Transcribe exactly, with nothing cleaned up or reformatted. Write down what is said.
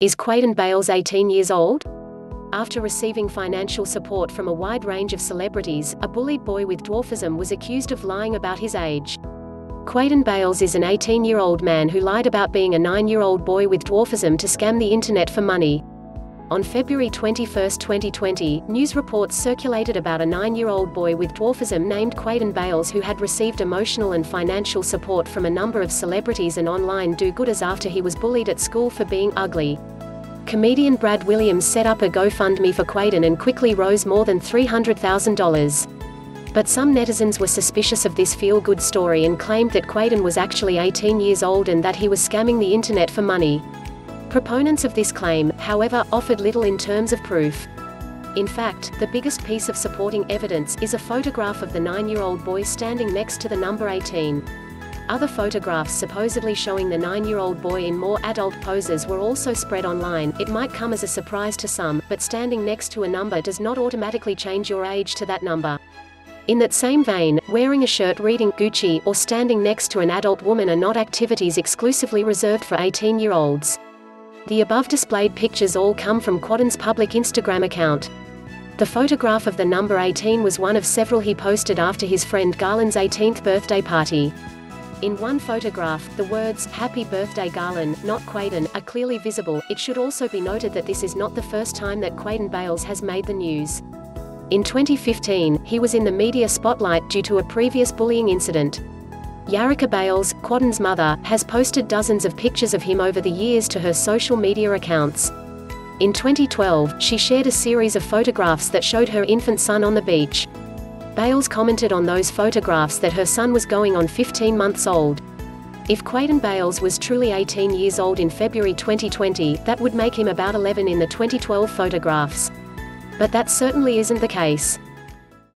Is Quaden Bayles eighteen years old? After receiving financial support from a wide range of celebrities, a bullied boy with dwarfism was accused of lying about his age. Quaden Bayles is an eighteen-year-old man who lied about being a nine-year-old boy with dwarfism to scam the internet for money. On February twenty-first, twenty twenty, news reports circulated about a nine-year-old boy with dwarfism named Quaden Bayles who had received emotional and financial support from a number of celebrities and online do-gooders after he was bullied at school for being ugly. Comedian Brad Williams set up a GoFundMe for Quaden and quickly rose more than three hundred thousand dollars. But some netizens were suspicious of this feel-good story and claimed that Quaden was actually eighteen years old and that he was scamming the internet for money. Proponents of this claim, however, offered little in terms of proof. In fact, the biggest piece of supporting evidence is a photograph of the nine-year-old boy standing next to the number eighteen. Other photographs supposedly showing the nine-year-old boy in more adult poses were also spread online. It might come as a surprise to some, but standing next to a number does not automatically change your age to that number. In that same vein, wearing a shirt reading Gucci or standing next to an adult woman are not activities exclusively reserved for eighteen-year-olds. The above displayed pictures all come from Quaden's public Instagram account. The photograph of the number eighteen was one of several he posted after his friend Garlen's eighteenth birthday party. In one photograph, the words, "Happy Birthday Garlen, not Quaden," are clearly visible. It should also be noted that this is not the first time that Quaden Bayles has made the news. In twenty fifteen, he was in the media spotlight due to a previous bullying incident. Yarraka Bayles, Quaden's mother, has posted dozens of pictures of him over the years to her social media accounts. In twenty twelve, she shared a series of photographs that showed her infant son on the beach. Bayles commented on those photographs that her son was going on fifteen months old. If Quaden Bayles was truly eighteen years old in February twenty twenty, that would make him about eleven in the twenty twelve photographs. But that certainly isn't the case.